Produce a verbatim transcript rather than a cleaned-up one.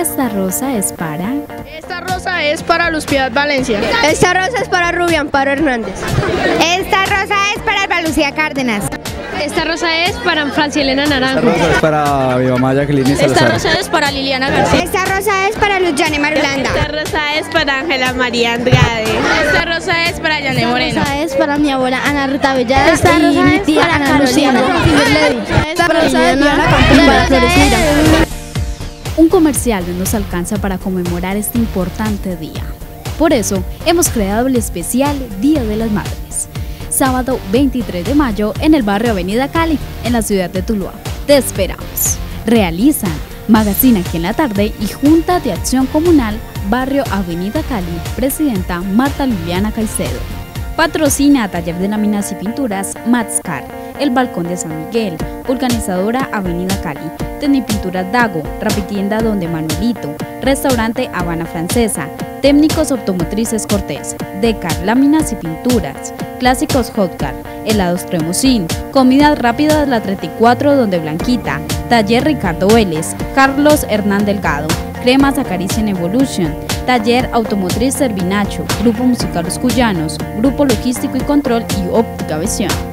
Esta rosa es para... Esta rosa es para Luz Piedad Valencia. Esta rosa es para Rubian Amparo Hernández. Esta rosa es para Alba Lucía Cárdenas. Esta rosa es para Francia Elena Naranjo. Esta rosa es para mi mamá Jacqueline Salazar. Esta rosa es para Liliana García. Esta rosa es para Luz Yane Marulanda. Esta rosa es para Ángela María Andrade. Esta rosa es para Yane Moreno. Esta rosa es para mi abuela Ana Ruta Bellada. Esta rosa es para Ana Luciana. Esta rosa es para Flores Mira. Un comercial no nos alcanza para conmemorar este importante día. Por eso, hemos creado el especial Día de las Madres. Sábado veintitrés de mayo en el barrio Avenida Cali, en la ciudad de Tuluá. Te esperamos. Realizan Magazine Aquí en la Tarde y Junta de Acción Comunal Barrio Avenida Cali, presidenta Marta Liliana Caicedo. Patrocina Taller de Láminas y Pinturas Matscar, El Balcón de San Miguel, organizadora Avenida Cali, Tenipinturas Dago, Rapitienda Donde Manuelito, Restaurante Habana Francesa, Técnicos Automotrices Cortés, Decar Láminas y Pinturas, Clásicos Hot Car, Helados Tremosín, Comidas Rápidas La treinta y cuatro Donde Blanquita, Taller Ricardo Vélez, Carlos Hernán Delgado, Cremas Acaricia en Evolution, Taller Automotriz Servinacho, Grupo Musical Los Cuyanos, Grupo Logístico y Control y Óptica Visión.